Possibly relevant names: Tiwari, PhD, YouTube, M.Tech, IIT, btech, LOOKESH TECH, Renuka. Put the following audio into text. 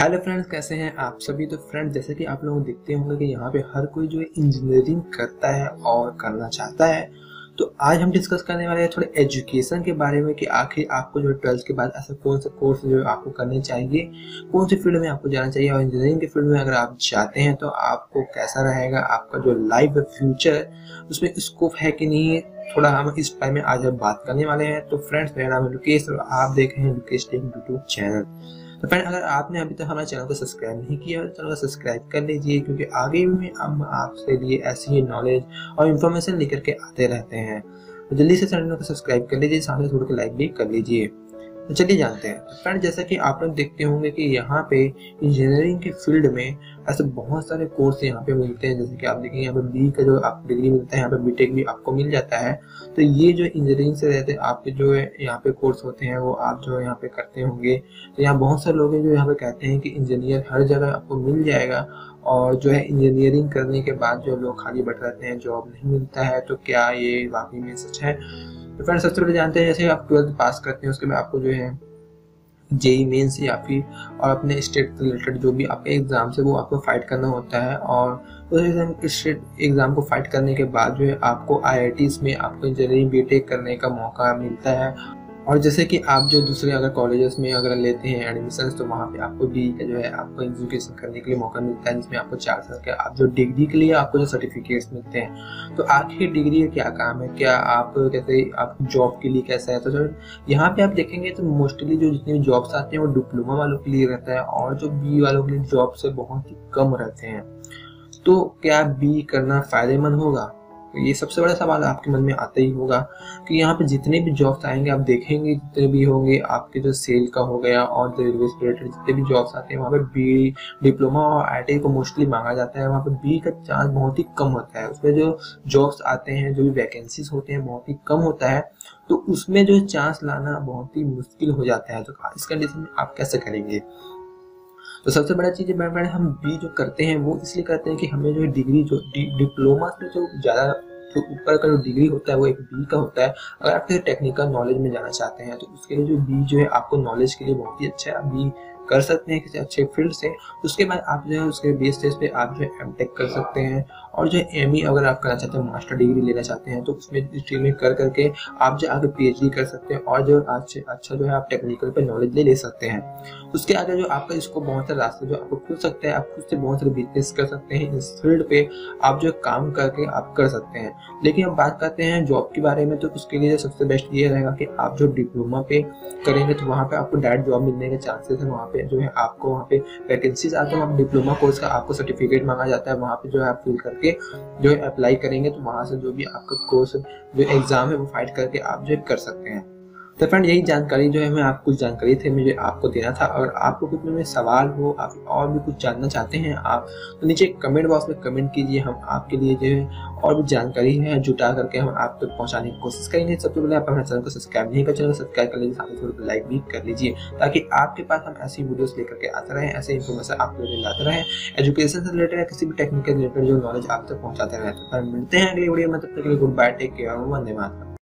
Hello friends, कैसे हैं आप सभी। तो फ्रेंड्स, जैसे कि आप लोग देखते होंगे कि यहाँ पे हर कोई जो है इंजीनियरिंग करता है और करना चाहता है। तो आज हम डिस्कस करने वाले हैं थोड़े एजुकेशन के बारे में कि आखिर आपको जो है ट्वेल्थ के बाद ऐसा कौन सा कोर्स जो है आपको करने चाहिए, कौन सी फील्ड में आपको जाना चाहिए और इंजीनियरिंग के फील्ड में अगर आप जाते हैं तो आपको कैसा रहेगा, आपका जो लाइफ है फ्यूचर उसमें स्कोप है कि नहीं, थोड़ा हम इस बारे में आज बात करने वाले हैं। तो फ्रेंड्स, मेरा नाम है लुकेश और आप देख रहे हैं लुकेश टेक यूट्यूब चैनल। तो फ्रेंड, अगर आपने अभी तक हमारे चैनल को सब्सक्राइब नहीं किया है तो चैनल को सब्सक्राइब कर लीजिए, क्योंकि आगे भी हम आपके लिए ऐसी ही नॉलेज और इन्फॉर्मेशन लेकर के आते रहते हैं। तो जल्दी से चैनल को सब्सक्राइब कर लीजिए, सामने छोड़ के लाइक भी कर लीजिए। तो चलिए जानते हैं। तो फ्रेंड, जैसा कि आप लोग देखते होंगे कि यहाँ पे इंजीनियरिंग के फील्ड में ऐसे बहुत सारे कोर्स यहाँ पे मिलते हैं। जैसे कि आप देखेंगे यहाँ पे बी का जो आपको डिग्री मिलता है, यहाँ पे बीटेक भी आपको मिल जाता है। तो ये जो इंजीनियरिंग से रहते आपके जो यहाँ पे कोर्स होते हैं वो आप जो यहाँ पे करते होंगे। तो यहाँ बहुत सारे लोग हैं जो यहाँ पे कहते हैं कि इंजीनियर हर जगह आपको मिल जाएगा और जो है इंजीनियरिंग करने के बाद जो लोग खाली बैठ रहते हैं, जॉब नहीं मिलता है। तो क्या ये वाकई में सच है? तो फ्रेंड्स, सबसे पहले जानते हैं जैसे आप ट्वेल्थ पास करते हैं उसके बाद आपको जो है जेई मेन्स या फिर और अपने स्टेट के रिलेटेड जो भी आपके एग्जाम से वो आपको फाइट करना होता है। और उस स्टेट एग्जाम को फाइट करने के बाद जो है आपको IITs में आपको इंजीनियरिंग बीटेक करने का मौका मिलता है। और जैसे कि आप जो दूसरे अगर कॉलेजेस में अगर लेते हैं एडमिशंस तो वहाँ पे आपको बी का जो है आपको एजुकेशन करने के लिए मौका मिलता है, जिसमें आपको 4 साल के आप जो डिग्री के लिए आपको जो सर्टिफिकेट्स मिलते हैं। तो आखिर डिग्री का क्या काम है, क्या आप कैसे आप जॉब के लिए कैसा है? तो सर यहाँ पे आप देखेंगे तो मोस्टली जो जितने भी जॉब्स आते हैं वो डिप्लोमा वालों के लिए रहता है और जो बी वालों के लिए जॉब्स बहुत ही कम रहते हैं। तो क्या बी करना फ़ायदेमंद होगा? ये सबसे बड़ा सवाल आपके मन में आता ही होगा कि यहाँ पे जितने भी जॉब्स आएंगे आप देखेंगे जितने भी होंगे आपके जो सेल का हो गया और रेलवे से रिलेटेड जितने भी जॉब्स आते हैं वहाँ पे बी डिप्लोमा और IIT को मोस्टली मांगा जाता है। वहाँ पे बी का चांस बहुत ही कम होता है। उसमें जो जॉब्स आते हैं, जो भी वैकेंसीज होते हैं, बहुत ही कम होता है। तो उसमें जो चांस लाना बहुत ही मुश्किल हो जाता है। तो इस कंडीशन में आप कैसे करेंगे? तो सबसे बड़ा चीज़ है हम बी जो करते हैं वो इसलिए करते हैं कि हमें जो डिग्री जो डिप्लोमा से जो ज़्यादा जो ऊपर का जो डिग्री होता है वो एक बी का होता है। अगर आप किसी टेक्निकल नॉलेज में जाना चाहते हैं तो उसके लिए जो बी जो है आपको नॉलेज के लिए बहुत ही अच्छा है। आप बी कर सकते हैं किसी अच्छे फील्ड से। उसके बाद आप जो है उसके बेस पे आप जो है M.Tech कर सकते हैं और जो है ME अगर आप करना चाहते हैं, मास्टर डिग्री लेना चाहते हैं तो उसमें स्ट्रीम में कर करके आप जो आगे PhD कर सकते हैं और जो अच्छा जो है आप टेक्निकल पे नॉलेज ले सकते हैं। उसके आगे जो आपका इसको बहुत सारे रास्ते जो आपको खुल सकता है, आप खुद से बहुत सारे बिजनेस कर सकते हैं। इस फील्ड पे आप जो काम करके आप कर सकते हैं। लेकिन हम बात करते हैं जॉब के बारे में, तो उसके लिए सबसे बेस्ट ये रहेगा कि आप जो डिप्लोमा पे करेंगे तो वहाँ पे आपको डायरेक्ट जॉब मिलने के चांसेस है। वहाँ पे जो है आपको वहाँ पे वैकेंसीज आते हैं, डिप्लोमा कोर्स का आपको सर्टिफिकेट मांगा जाता है। वहाँ पे जो है आप फिल करके जो है अप्लाई करेंगे तो वहाँ से जो भी आपका कोर्स जो एग्जाम है वो फाइट करके आप जो कर सकते हैं। तो फ्रेंड, यही जानकारी जो है मैं आपको जानकारी थी मुझे आपको देना था। अगर आपको कुछ में सवाल हो, आप और भी कुछ जानना चाहते हैं आप, तो नीचे कमेंट बॉक्स में कमेंट कीजिए। हम आपके लिए जो है और भी जानकारी है जुटा करके हम आप तक पहुंचाने की कोशिश करेंगे। सबसे पहले आप हमारे चैनल को सब्सक्राइब नहीं कर चैनल सब्सक्राइब कर लीजिए, साथ ही लाइक भी कर लीजिए ताकि आपके पास हम ऐसी वीडियोस लेकर के आते रहें, ऐसे इन्फॉर्मेशन आपके लिए लाते रहें, एजुकेशन से रिलेटेड या किसी भी टेक्निकल रिलेटेड जो नॉलेज आप तक पहुँचाते रहें। तो मिलते हैं अगले वीडियो में, तब तक के लिए good bye, take care, Vande Mataram.